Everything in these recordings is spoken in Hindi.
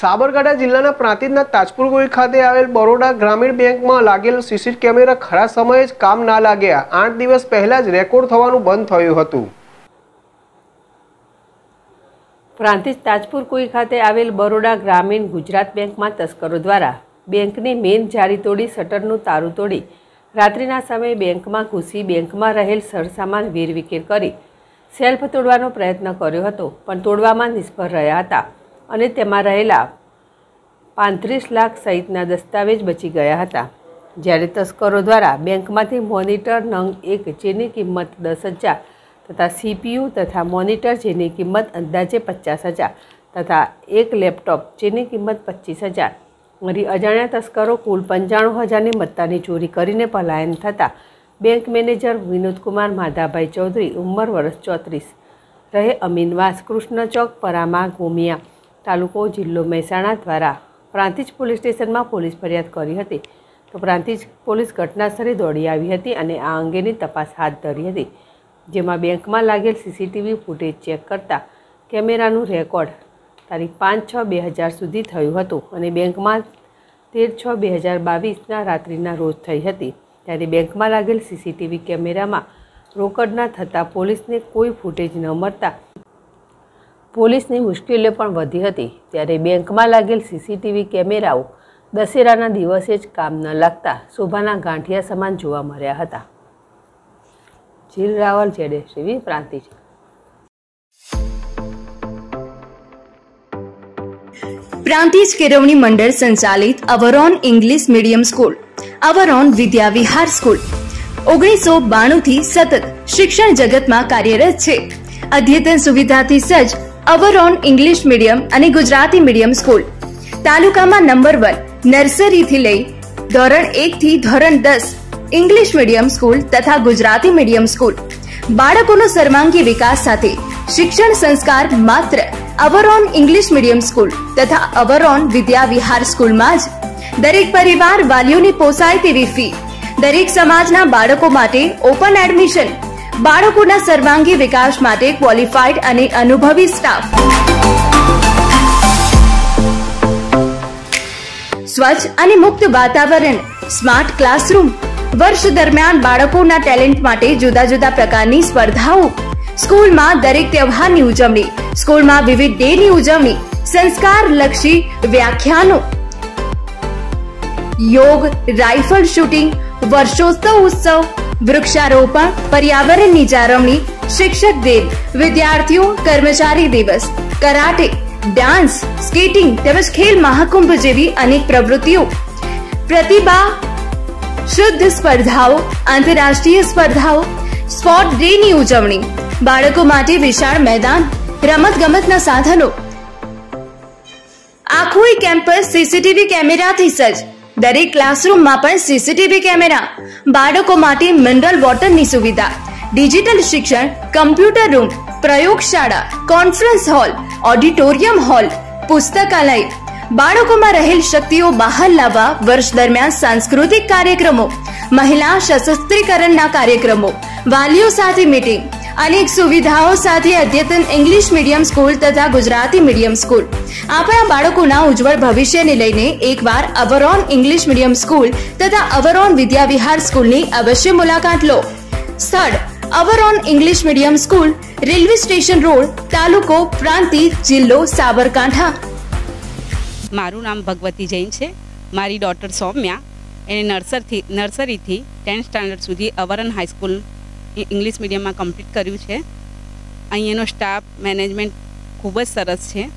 साबरकांठा जिल्लाना प्रांतिजना ताजपुर गोई खाते आवेल बरोडा ग्रामीण बैंक में लागेल सीसी कैमेरा खरा समय काम न लाग्या। 8 दिवस पहला ज रेकॉर्ड थवानुं बंद थयुं हतुं। प्रांतिज ताजपुर कोई खाते आवेल बरोडा ग्रामीण गुजरात बैंक में तस्करो द्वारा बैंक ने मेन जारी तोड़ी शटरनु तारू तोड़ी रात्रिना समय बैंक में घूसी बैंक में रहेल सरसामान वेरविखेर करी सेल्फ तोड़वानो प्रयत्न कर्यो हतो पण तोड़वामां निष्फळ रह्या हता अने तेमां रहेला 35 लाख सहितना दस्तावेज बची गया हता। ज्यारे तस्करो द्वारा बैंकमांथी मोनिटर नंग 1 जेनी किंमत 10,000 तथा सीपीयू तथा मॉनिटर जेनी किंमत अंदाजे 50,000 तथा एक लैपटॉप जेनी किंमत 25,000 वरी अजाण्या तस्करो कुल 95,000 मत्तानी चोरी करीने पलायन थता बैंक मैनेजर विनोद कुमार माधाभाई चौधरी उम्र वर्ष 34 रहे अमीनवास कृष्ण चौक परामा गोमिया तालुको जिल्लो महेसाणा द्वारा प्रांतिज पुलिस स्टेशन में पुलिस फरियाद करी थी तो प्रांतिज पुलिस घटनास्थले दौड़ी आई थी और आ अंगेनी तपास हाथ धरी थी। जेमां बैंक में लागेल सीसीटीवी फूटेज चेक करता कैमेरानु रेकॉर्ड तारीख 5/6/2000 सुधी थयुं हतुं अने बैंक में 13/6/2022 रात्रिना रोज थई हती। त्यारे बैंक में लागेल सीसीटीवी कैमेरा में रोकड़ न थता पुलिस ने कोई फूटेज न मळता पुलिस ने मुश्किल पण वधी हती। त्यारे बैंक में लागेल सीसीटीवी कैमेराओ दशेराना दिवसे ज काम न लगता शोभाना गांठिया समान जोवा मळ्या हता। झील रावल जेडे श्री प्रांतिज। प्रांतिज केरवणी मंडल संचालित Avron English medium school Avron Vidya Vihar school 1992 थी सतत शिक्षण जगत में कार्यरत है। अद्यतन सुविधा थी सज्ज अवरोन इंग्लिश मीडियम और गुजराती मीडियम स्कूल तालुका में नंबर 1 नर्सरी थी लई धोरण 1 थी धोरण 10 इंग्लिश मीडियम स्कूल तथा गुजराती मीडियम स्कूल बाळकोનો सर्वांगी विकास साथे शिक्षण संस्कार मात्र अवरोन इंग्लिश मीडियम स्कूल तथा अवरोन विद्या विहार स्कूल में ज दरेक परिवार वालीओनी पोसाय तेवी फी दरेक समाजना बाळको माटे ओपन एडमिशन बाळकोના सर्वांगी विकास माटे क्वॉलिफाइड अने अनुभवी स्टाफ स्वच्छ अने मुक्त वातावरण स्मार्ट क्लासरूम वर्ष दरमियान बाळकोના ટેલેન્ટ માટે જુદા જુદા પ્રકારની સ્પર્ધાઓ સ્કૂલમાં દરેક તહેવારની ઉજવણી સ્કૂલમાં વિવિધ ડેની ઉજવણી સંસ્કારલક્ષી વ્યાખ્યાનો યોગ રાઇફલ શૂટિંગ વર્ષોત્સવ ઉત્સવ વૃક્ષારોપણ પર્યાવરણની જાળવણી શિક્ષક દિન વિદ્યાર્થીઓ કર્મચારી દિવસ કરાટે ડાન્સ સ્કેટિંગ તેમજ ખેલ મહાકુંભ જેવી અનેક પ્રવૃત્તિઓ પ્રતિભા शुद्ध स्पर्धाओं आंतरराष्ट्रीय स्पर्धाओं स्पोर्ट डे की उजवणी बाळको माटे विशाल मैदान रमतगमतना साधनों आखो कैम्पस सीसीटीवी कैमेरा थी सज्ज दरेक क्लासरूम में पण सीसीटीवी कैमेरा बाळको माटे मिनरल वॉटर की सुविधा डिजिटल शिक्षण कम्प्यूटर रूम प्रयोगशाला कॉन्फ्रेंस हॉल ऑडिटोरियम हॉल पुस्तकालय बाळको में रहेल शक्तिओ बहार लावा वर्ष दरमियान सांस्कृतिक कार्यक्रमों महिला सशस्त्रीकरण ना कार्यक्रमों वालीओ साथे मीटिंग अनेक सुविधाओं साथे अद्यतन इंग्लिश मीडियम स्कूल तथा गुजराती मीडियम स्कूल आपणा बाळकोना उज्जवल भविष्य ने लईने एक बार अवरोन इंग्लिश मीडियम स्कूल तथा अवरोन विद्या विहार स्कूल की अवश्य मुलाकात लो। स्थळ Avron English medium school railway station road तालुको प्रांतिज जिल्लो साबरकांठा। मारू नाम भगवती जैन है। मारी डॉटर सौम्या एने नर्सरी थी 10th स्टैंडर्ड सुधी अवरोन हाईस्कूल इंग्लिश मीडियम में कम्प्लीट करू है। अहींनो स्टाफ मैनेजमेंट खूब ज सरस है।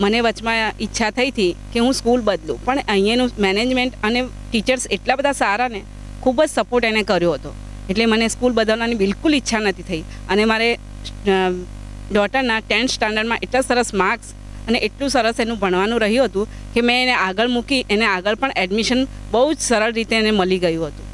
मने वच में इच्छा थी थी कि हूँ स्कूल बदलूँ पण अहींनो मैनेजमेंट अने टीचर्स एटला बधा सारा ने खूब ज सपोर्ट एने कर्यो हतो एटले मने स्कूल बदलवानी बिल्कुल इच्छा नती थी अने मारे डॉटरना 10th स्टैंडर्ड में एटला सरस मार्क्स અને એટલું સરસ એનું ભણવાનું રહ્યું હતું કે મેં એને આગળ મૂકી એને આગળ પણ એડમિશન બહુ જ સરળ રીતે એને મળી ગયું હતું।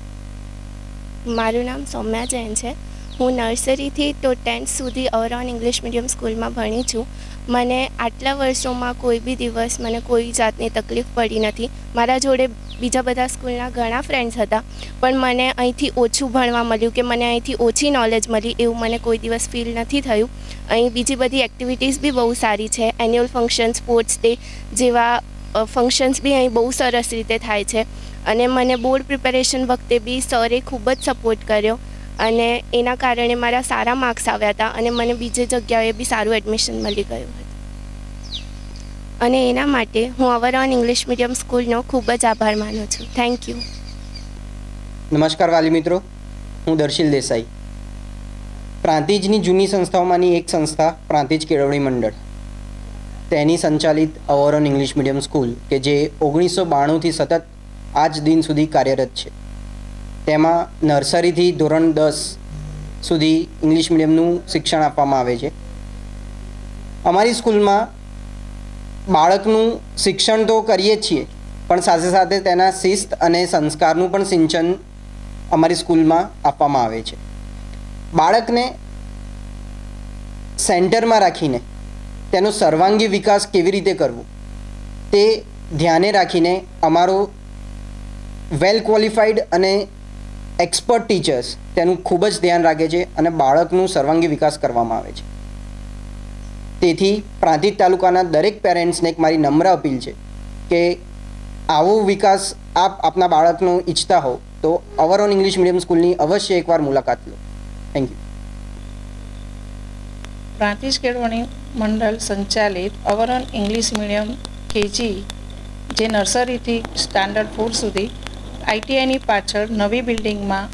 મારું નામ સૌમ્યા જૈન છે। હું નર્સરીથી તો 10th સુધી અવરોન ઇંગ્લિશ મીડિયમ સ્કૂલમાં ભણી છું मैंने आटला वर्षों में कोई भी दिवस मैंने कोई जातनी तकलीफ पड़ी नहीं। मारा जोड़े बीजा बधा स्कूलना घणा फ्रेंड्स हता पण मने अहींथी ओछू भणवा मळ्यु के मने अहींथी ओछी नॉलेज मळी एवं मने कोई दिवस फील नहीं थयुं। अहीं बीजी बधी एक्टिविटीज भी बहुत सारी है, एन्युअल फंक्शन, स्पोर्ट्स डे जेवा फंक्शन्स भी अहीं बहुत सरस रीते थाय छे अने मने बोर्ड प्रिपेरेशन वखते बी सरे खूब ज सपोर्ट कर्यो अने एना कारणे मारा सारा मार्क्स आव्या हता अने मने बीजे जग्याए बी सारू एडमिशन मळी गयुं हतुं अने एना माटे हुं अवरन इंग्लिश मीडियम स्कूलनो खूब ज आभार मानु छुं। Thank you. नमस्कार वाली मित्रों, हूँ दर्शिल देसाई। प्रांतिजनी जूनी संस्थाओमांनी एक संस्था प्रांतिज केळवणी मंडळ तेनी संचालित अवरन इंग्लिश मीडियम स्कूल के जे 1992 थी सतत आज दिन सुधी कार्यरत है। तेमा नर्सरी थी धोरण 10 सुधी इंग्लिश मीडियमनु शिक्षण आपवामां आवे छे। अमारी स्कूल में बाळकनु शिक्षण तो करीए छीए पण साथे साथे तेना शिस्त अने संस्कारनु पण सिंचन अमारी स्कूल में आपवामां आवे छे। बाळकने सेंटर में राखीने तेनो सर्वांगी विकास केवी रीते करवो ते ध्याने राखीने अमारो वेल क्वॉलिफाइड अने एक्सपर्ट टीचर्स तेनु खूब ज ध्यान राखे छे अने बाळकनु सर्वांगी विकास करवामां आवे छे। तेथी प्रांतिज तालुकाना दरेक पेरेंट्सने एक मारी नम्र अपील छे के आवो विकास आप आपना बाळकनो इच्छता हो तो अवरन इंग्लिश मीडियम स्कूलनी अवश्य एकवार मुलाकात लो। Thank you. प्रांतिज केळवणी मंडल संचालित अवरन इंग्लिश मीडियम केजी जे नर्सरी थी स्टैंडर्ड 4 सुधी आईटीआईनी पाछळ नवी बिल्डिंग में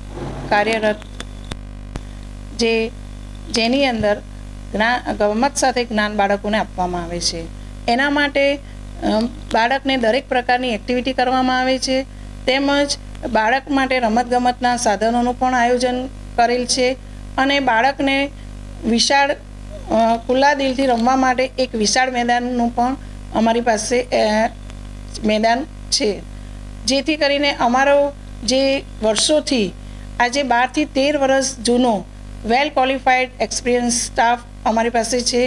कार्यरत जेनी अंदर गम्मत साथे ज्ञान बाळकोने आपवामां आवे छे। एना माटे बाळकने दरेक प्रकारनी एक्टिविटी करवामां आवे छे तेमज बाळक माटे रमतगमतना साधनोनुं पण आयोजन करेल छे अने बाळकने विशाळ खुला दिलथी रमवा माटे एक विशाळ मैदाननुं पण अमारी पासे मैदान छे। जेथी करीने अमारो जे वर्षों थी आजे 12 થી 13 वर्ष जूनो वेल क्वॉलिफाइड एक्सपीरियंस स्टाफ अमारी पासे छे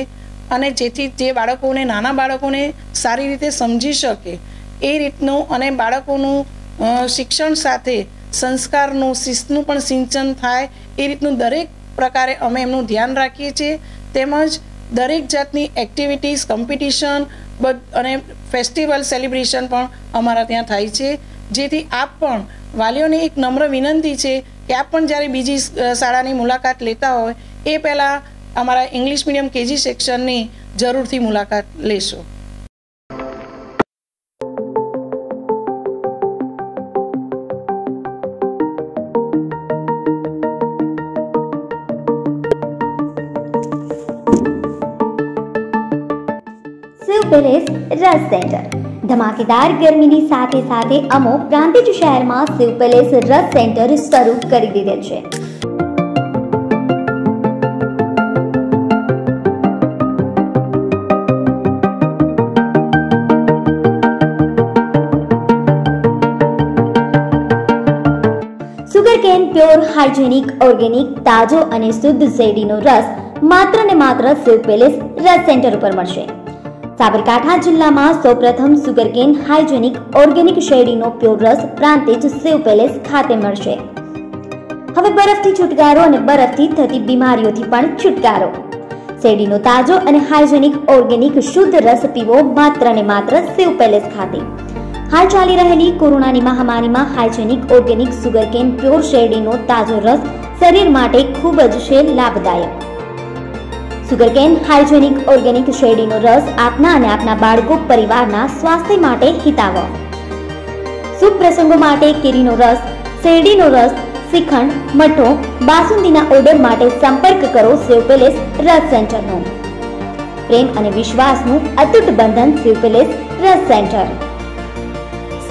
अने जेथी जे बाळकोने नाना बाळकोने सारी रीते समझी शके ए रीतनु अने बाळकोनु शिक्षण साथे संस्कारनु शिस्तनु पण सिंचन थाय ए रीतनु दरेक प्रकारे अमे एमनु ध्यान राखीए छे तेमज दरेक जातनी एक्टिविटीज कॉम्पिटिशन अने फेस्टिवल सेलिब्रेशन पण अमारा त्यां थाय छे। जेथी आप पण वालीओने एक नम्र विनंती छे कि आप पण ज्यारे बीजी शाळानी मुलाकात लेता होय ए पहेला अमारा इंग्लिश मीडियम केजी सेक्शननी जरूरथी मुलाकात लेशो। रस सेंटर धमाकेदार गर्मीनी साथे साथे अमो प्रांतिज शहरमां शिव पेलेस रस सेंटर शरू करी दीधेल छे। Sugarcane pure hygienic organic ताजो अने शुद्ध शेरडीनो रस मात्र ने मात्र शिव पेलेस रस सेंटर पर मळशे। साबरकाठा जिल्ला में सौप्रथम सुगरकेन हाइजेनिक ऑर्गेनिक शेरडीनो प्योर रस प्रांतिज शिव पेलेस खाते मळशे। हवे बरफथी छुटकारो अने बरफथी थती बीमारीओथी पण छुटकारो। शेरडीनो ताजो अने हाइजेनिक ऑर्गेनिक शुद्ध रस पीवो मात्र ने मात्र शिव पेलेस खाते। हाल चाली रहेली कोरोनानी महामारी में हाइजेनिक ऑर्गेनिक सुगरकेन प्योर शेरडीनो ताजो रस शरीर माटे खूब ज छे लाभदायक। सुगरकेन हाइजेनिक ऑर्गेनिक शेरडीनो रस आपना अने आपना बाळको परिवारना स्वास्थ्य माटे हितावह। शुभ प्रसंगो माटे केरीनो रस, शेरडीनो रस, श्रीखंड, मठो, बासुंदीना ऑर्डर माटे संपर्क करो शिव पेलेस रस सेंटरनो। प्रेम अने विश्वासनु अतूट बंधन शिव पेलेस रस सेंटर।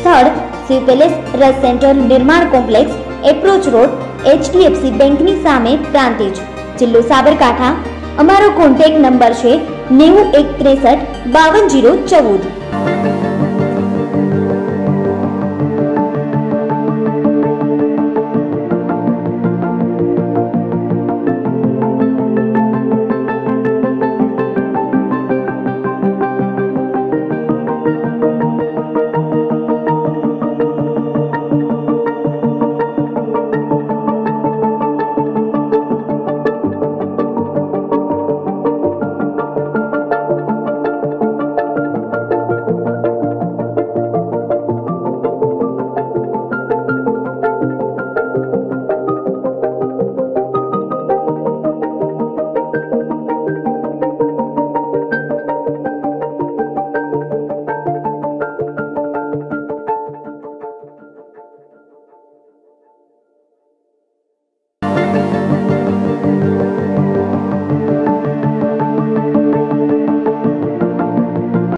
स्थळ शिव पेलेस रस सेंटर निर्माण कॉम्प्लेक्स एप्रोच रोड HDFC बेंकनी सामे प्रांतिज जिल्लो साबरकाठा। અમારો કોન્ટેક્ટ નંબર છે 9163520014।